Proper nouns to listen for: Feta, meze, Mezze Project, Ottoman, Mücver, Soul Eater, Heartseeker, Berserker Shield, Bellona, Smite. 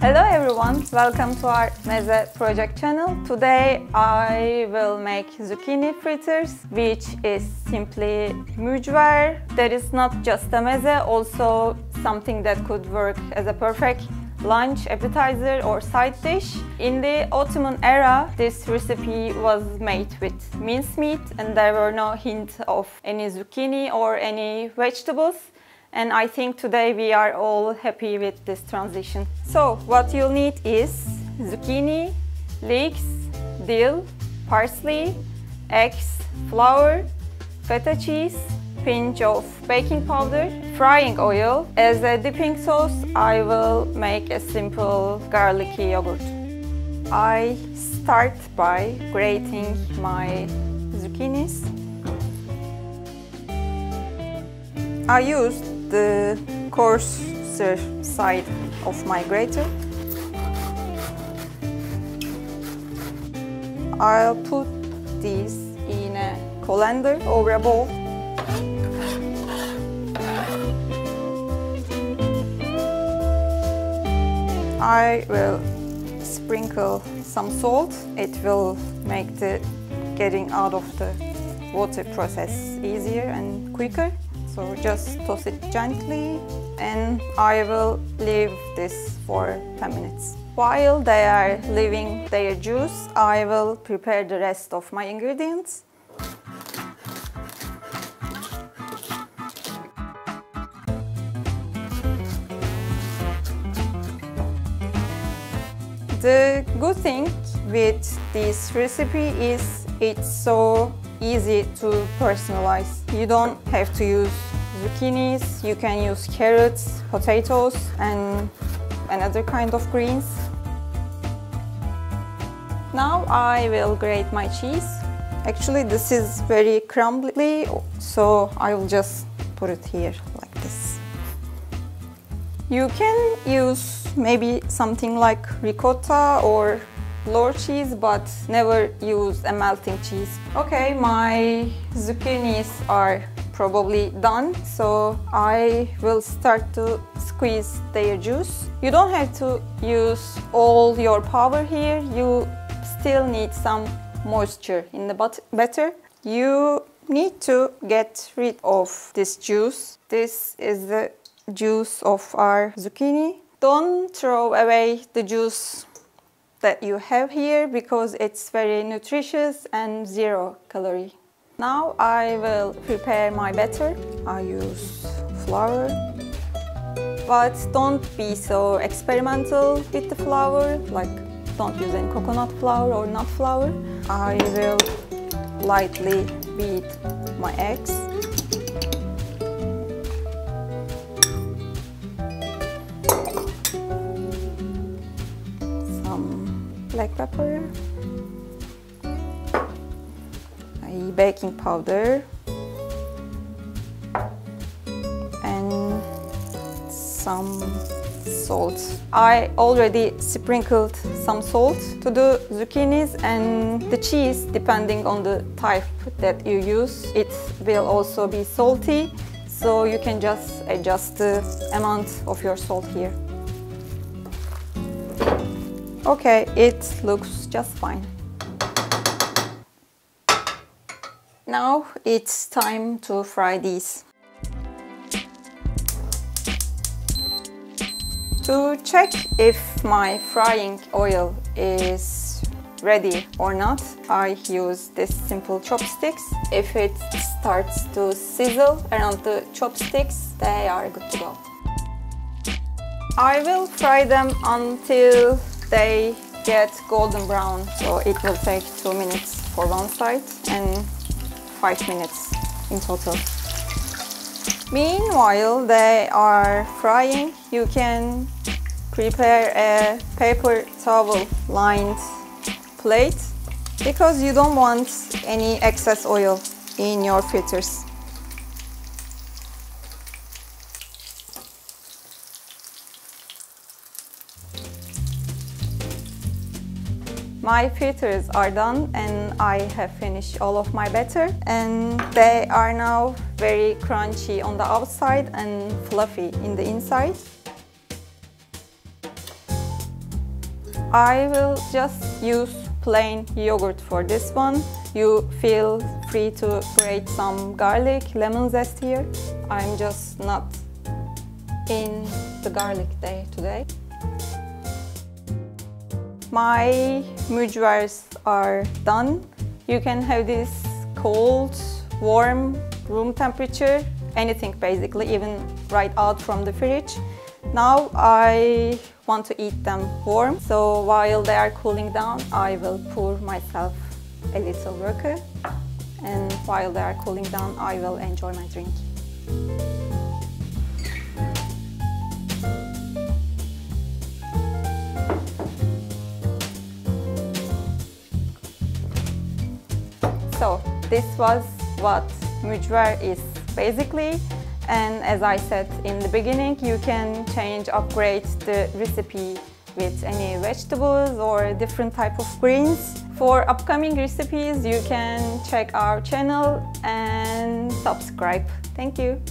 Hello everyone, welcome to our Mezze Project channel. Today I will make zucchini fritters, which is simply mücver. That is not just a meze, also something that could work as a perfect lunch, appetizer or side dish. In the Ottoman era, this recipe was made with mincemeat and there were no hint of any zucchini or any vegetables. And I think today we are all happy with this transition. So what you'll need is zucchini, leeks, dill, parsley, eggs, flour, feta cheese, pinch of baking powder, frying oil. As a dipping sauce, I will make a simple garlicky yogurt. I start by grating my zucchinis. I used the coarser side of my grater. I'll put these in a colander or a bowl. I will sprinkle some salt. It will make the getting out of the water process easier and quicker. So just toss it gently and I will leave this for 10 minutes. While they are leaving their juice, I will prepare the rest of my ingredients. The good thing with this recipe is it's so easy to personalize. You don't have to use zucchinis, you can use carrots, potatoes and another kind of greens. Now I will grate my cheese. Actually this is very crumbly, so I will just put it here like this. You can use maybe something like ricotta or blor cheese, but never use a melting cheese. Okay, my zucchinis are probably done, so I will start to squeeze their juice. You don't have to use all your power here, you still need some moisture in the batter. You need to get rid of this juice. This is the juice of our zucchini. Don't throw away the juice that you have here because it's very nutritious and zero calorie. Now I will prepare my batter. I use flour, but don't be so experimental with the flour, like don't use any coconut flour or nut flour. I will lightly beat my eggs. Black pepper, baking powder and some salt. I already sprinkled some salt to the zucchinis and the cheese, depending on the type that you use. It will also be salty, so you can just adjust the amount of your salt here. Okay, it looks just fine. Now it's time to fry these. To check if my frying oil is ready or not, I use this simple chopsticks. If it starts to sizzle around the chopsticks, they are good to go. I will fry them until they get golden brown, so it will take 2 minutes for one side and 5 minutes in total. Meanwhile they are frying, you can prepare a paper towel lined plate because you don't want any excess oil in your fritters. My fritters are done and I have finished all of my batter, and they are now very crunchy on the outside and fluffy in the inside. I will just use plain yogurt for this one. You feel free to grate some garlic, lemon zest here. I'm just not in the garlic day today. My mücvers are done. You can have this cold, warm, room temperature, anything basically, even right out from the fridge. Now I want to eat them warm, so while they are cooling down, I will pour myself a little vodka, and while they are cooling down, I will enjoy my drink. So this was what mücver is basically, and as I said in the beginning, you can change, upgrade the recipe with any vegetables or different type of greens. For upcoming recipes, you can check our channel and subscribe. Thank you.